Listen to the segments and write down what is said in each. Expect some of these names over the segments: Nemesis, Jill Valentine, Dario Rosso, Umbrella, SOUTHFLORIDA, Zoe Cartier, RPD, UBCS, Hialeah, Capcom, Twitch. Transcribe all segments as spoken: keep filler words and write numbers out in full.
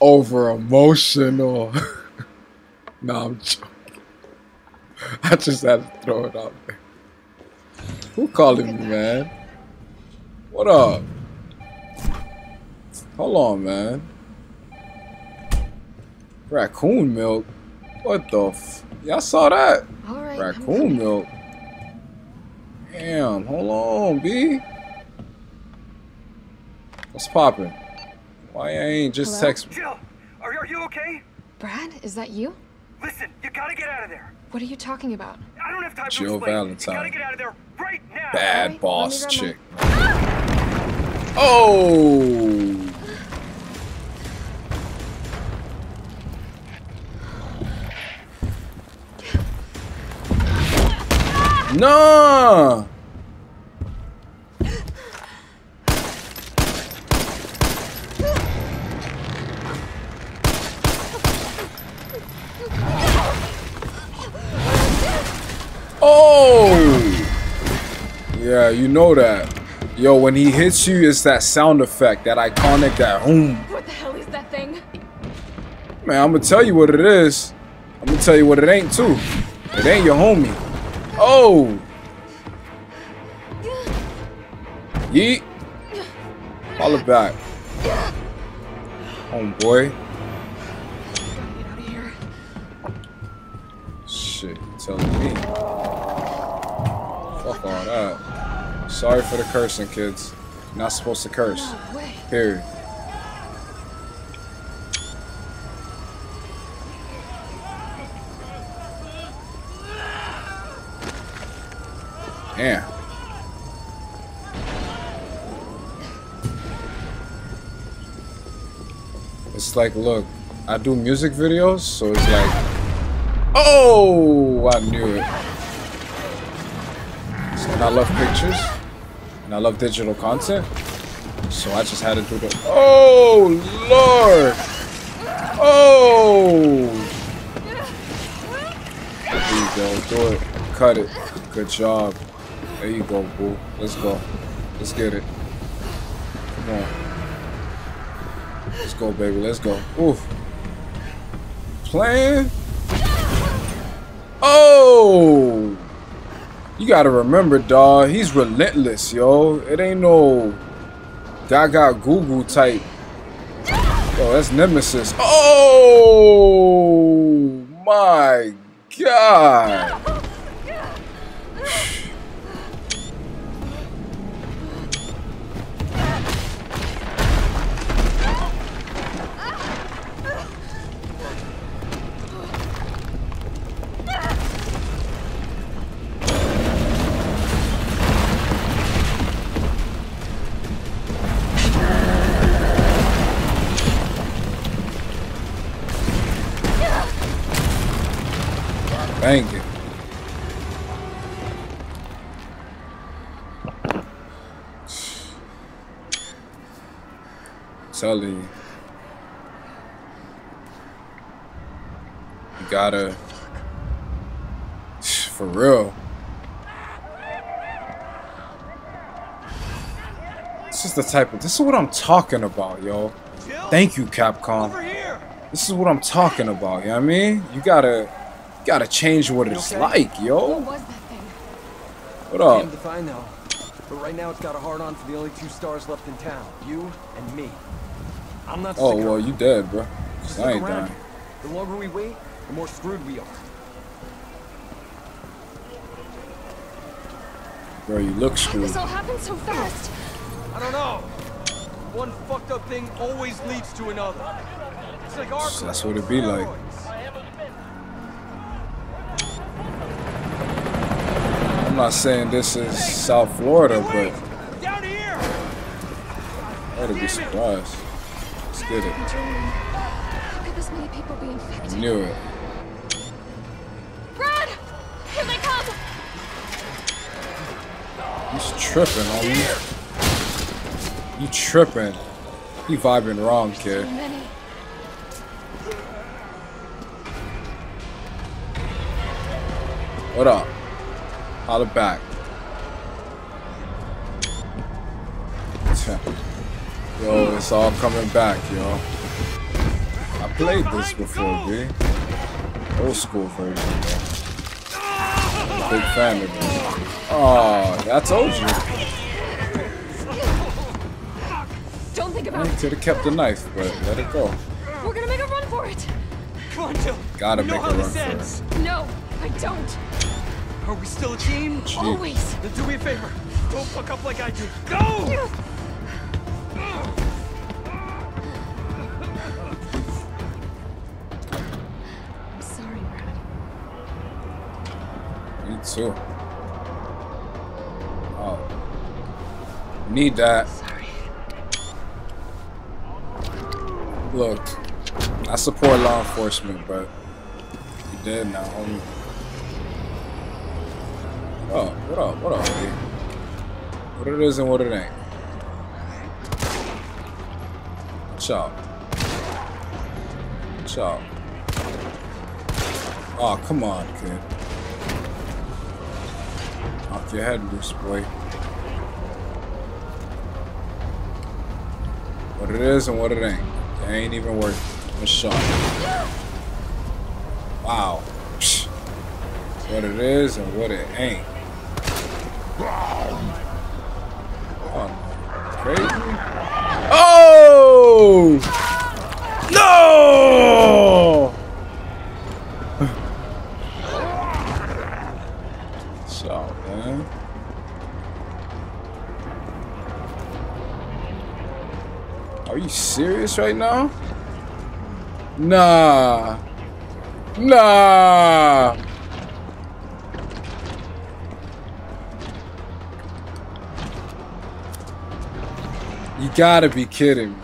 over emotional. No, I'm joking. I just had to throw it out there. Who calling me, man? What up? Hold on, man. Raccoon milk? What the f? Y'all saw that? All right, raccoon milk? Damn, hold on, B. What's poppin'? Why I ain't just Hello? Text me? Jill, are, are you okay? Brad, is that you? Listen, you gotta get out of there. What are you talking about? I don't have time Jill to explain. Valentine. You gotta get out of there right now. Bad right, boss chick. Ah! Oh! Nah! Oh! Yeah, you know that. Yo, when he hits you, it's that sound effect, that iconic, that boom. What the hell is that thing? Man, I'm gonna tell you what it is. I'm gonna tell you what it ain't, too. It ain't your homie. Oh! Yeet! All it back. Homeboy. Shit, you telling me. Fuck all that. Sorry for the cursing, kids. You're not supposed to curse. Period. Yeah. It's like, look, I do music videos, so it's like, oh, I knew it. So, and I love pictures, and I love digital content, so I just had to do the, oh, Lord, oh, there you go, do it, cut it, good job. There you go, boo. Let's go. Let's get it. Come on. Let's go, baby. Let's go. Oof. Playing. Oh! You gotta remember, dawg. He's relentless, yo. It ain't no gaga goo goo type. Yo, that's Nemesis. Oh! My God. Dang it. I'm telling you. You gotta, for real. This is the type of, this is what I'm talking about, yo. Thank you, Capcom. This is what I'm talking about, you know what I mean? You gotta gotta change what it's okay? Like, yo. What was that thing? What up? Damn to find now. But right now it's got a hard on for the only two stars left in town. You and me. I'm not Oh, well, you dead, bro. Just I ain't dying. The longer we wait, the more screwed we are. Bro, you look screwed. This all happened so fast. I don't know. One fucked up thing always leads to another. It's like our so that's what it be like. I'm not saying this is South Florida, but I'd be surprised. Let's get it. How could this many people be infected? Knew it. Brad, here they come. He's tripping, homie. You tripping? You vibing wrong, kid. What up? Holla back. Yo, it's all coming back, yo. I played this before, B. Old school version. Big fan of this. Oh, I told you. Don't think about it. I could have kept the knife, but let it go. We're gonna make a run for it. Come on, Jill. Gotta make a run for it. No, I don't. Are we still a team? Always. Then do me a favor. Don't fuck up like I do. Go! Too. Oh, need that. Sorry. Look, I support law enforcement, but you dead now, homie. Oh, what up? What up, dude? What it is and what it ain't. Chop. Chop. Oh, come on, kid. Off your head, loose boy. What it is and what it ain't. It ain't even worth a shot. Wow. Psh. What it is and what it ain't. Oh, crazy. Oh! No! Are you serious right now? Nah. Nah. You gotta be kidding me.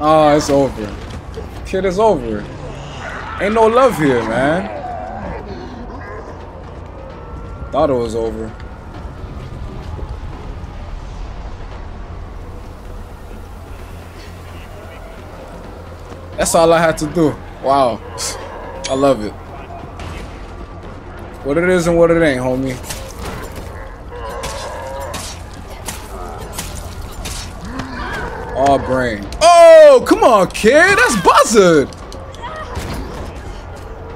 Ah, oh, it's over. Kid is over. Ain't no love here, man. Thought it was over. That's all I had to do. Wow. I love it. What it is and what it ain't, homie. All brain. Oh, come on, kid. That's buzzard.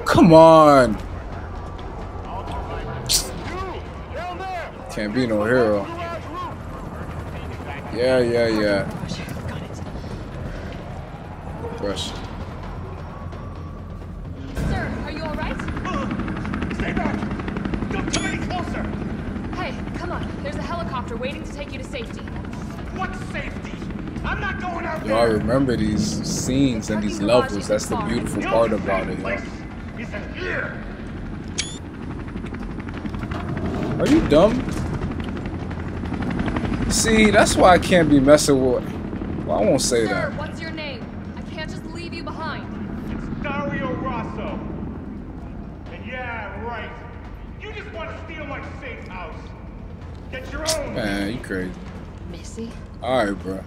Come on. Can't be no hero. Yeah, yeah, yeah. Rush. Sir, are you all right? Stay back! Don't come any closer! Hey, come on. There's a helicopter waiting to take you to safety. What safety? I'm not going out there! Yo, I remember these scenes and these levels. That's the beautiful part about it, yo. Are you dumb? See, that's why I can't be messing with. Well, I won't say that. Sir, what's your name? I can't just leave you behind. It's Dario Rosso. And yeah, right. You just want to steal my safe house. Get your own. Man, you crazy. Missy. All right, bro.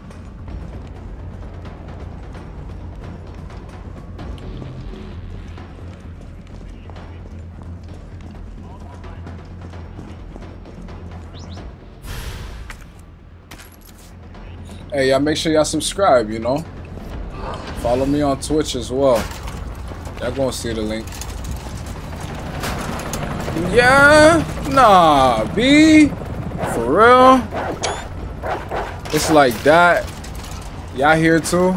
Hey, y'all make sure y'all subscribe, you know? Follow me on Twitch as well. Y'all gonna see the link. Yeah? Nah, B. For real? It's like that. Y'all here too?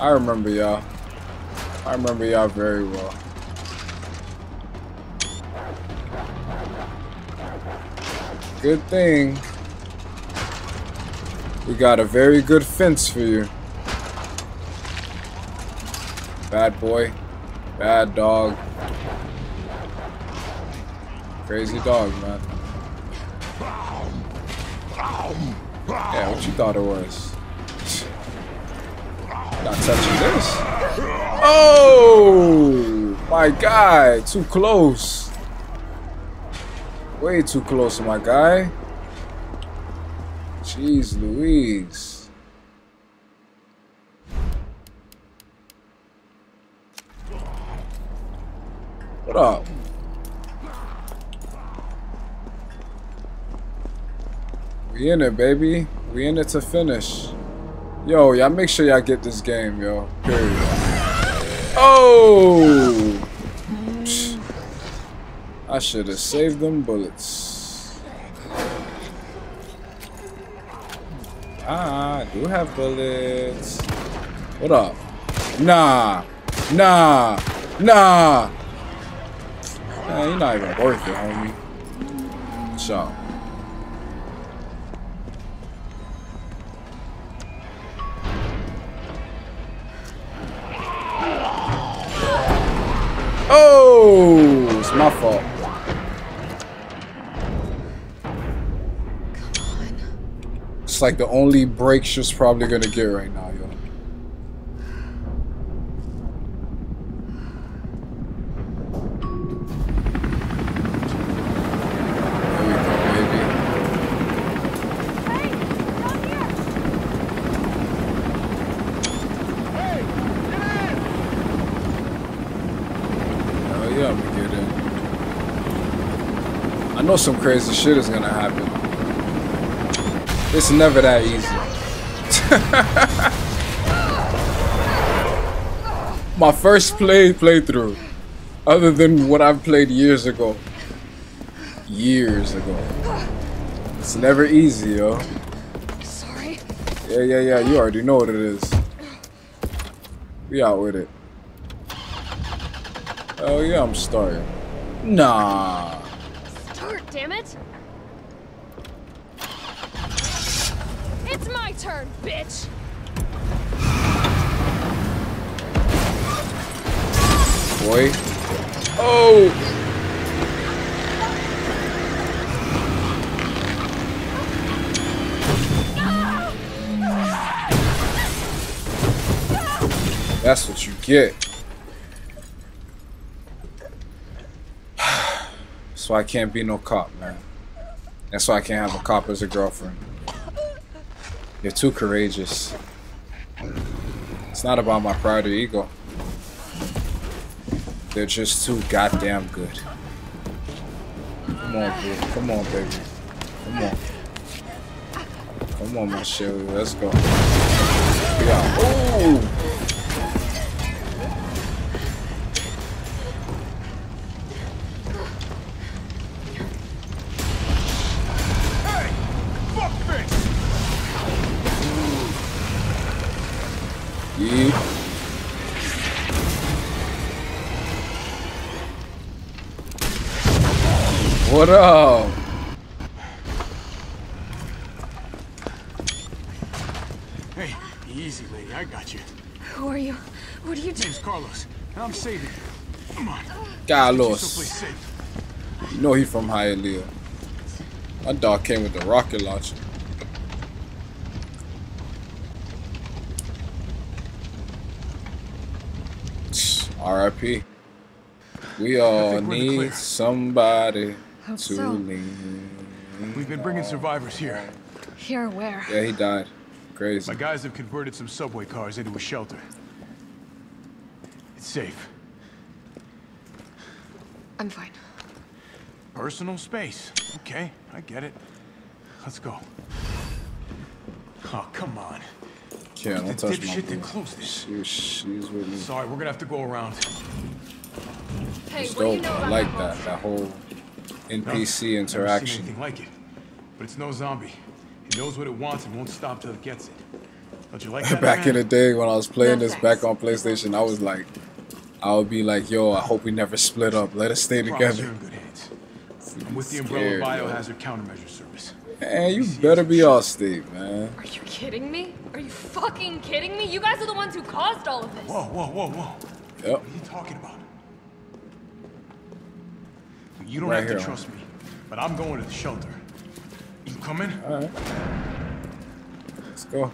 I remember y'all. I remember y'all very well. Good thing. We got a very good fence for you. Bad boy. Bad dog. Crazy dog, man. Yeah, what you thought it was? Not touching this. Oh! My guy! Too close. Way too close, my guy. Jeez Louise. What up? We in it, baby. We in it to finish. Yo, y'all make sure y'all get this game, yo. Period. Oh! Psh. I should have saved them bullets. Ah, I do have bullets. What up? Nah. Nah. Nah. Man, you're not even worth it, homie. So. Oh, it's my fault. Come on. It's like the only break she's probably gonna get right now, yo. I know some crazy shit is gonna happen. It's never that easy. My first play playthrough, other than what I've played years ago. Years ago. It's never easy, yo. Sorry. Yeah, yeah, yeah. You already know what it is. We out with it. Oh yeah, I'm starting. Nah. Damn it! It's my turn, bitch. Boy. Oh. That's what you get. That's why I can't be no cop, man. That's why I can't have a cop as a girlfriend. You're too courageous. It's not about my pride or ego. They're just too goddamn good. Come on, dude. Come on, baby. Come on. Come on, my shit. Let's go. Yeah. Ooh. What up? Hey, easy, lady. I got you. Who are you? What are you doing? Name's Carlos. I'm saving you. Come on. Carlos. You know he from Hialeah. My dog came with the rocket launcher. R I P. We all need somebody to so. lean. We've been bringing survivors here. Here where? Yeah, he died. Crazy. My guys have converted some subway cars into a shelter. It's safe. I'm fine. Personal space. Okay, I get it. Let's go. Oh, come on. Yeah, don't touch my boy. She's, she's with me. Sorry, we're gonna have to go around. Hey, it's dope. You know I like that. That, that whole N P C no, interaction. Seen like it, but it's no zombie. It knows what it wants and won't stop till it gets it. Don't you like that? Back in the day when I was playing no, this thanks. back on PlayStation, I was like, I would be like, yo, I hope we never split up. Let us stay together. You're in good hands. I'm with the Umbrella Biohazard Countermeasure Service. Man, you better be all state, man. Are you kidding me? Are you fucking kidding me? You guys are the ones who caused all of this. Whoa, whoa, whoa, whoa. Yep. What are you talking about? You don't right have here. to trust me, but I'm going to the shelter. You coming? All right. Let's go.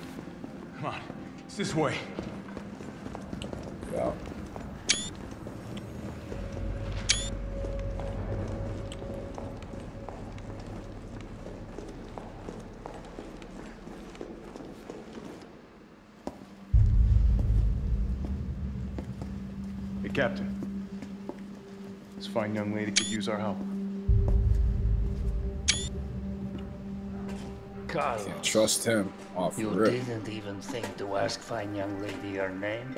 Come on. It's this way. Yeah. Captain, this fine young lady could use our help. Carla. Can't trust him. Oh, you rip. Didn't even think to ask fine young lady her name?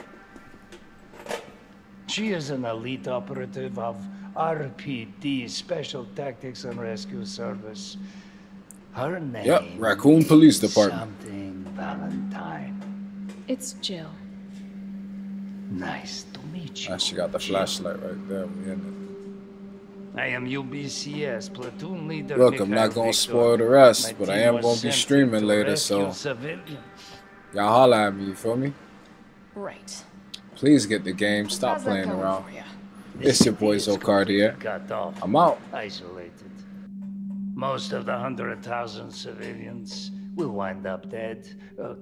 She is an elite operative of R P D, Special Tactics and Rescue Service. Her name... Yep, Raccoon Police Department. Something Valentine. It's Jill. Nice to meet you. Ah, she got the Jill. Flashlight right there. We in it. I am U B C S, Platoon Leader... Look, Nick I'm not going to spoil the rest, but I am going to be streaming later, so... Y'all holla at me, you feel me? Right. Please get the game. Stop playing around. It's your boy Zoe Cartier. I'm out. Isolated. Most of the hundred thousand civilians will wind up dead. Uh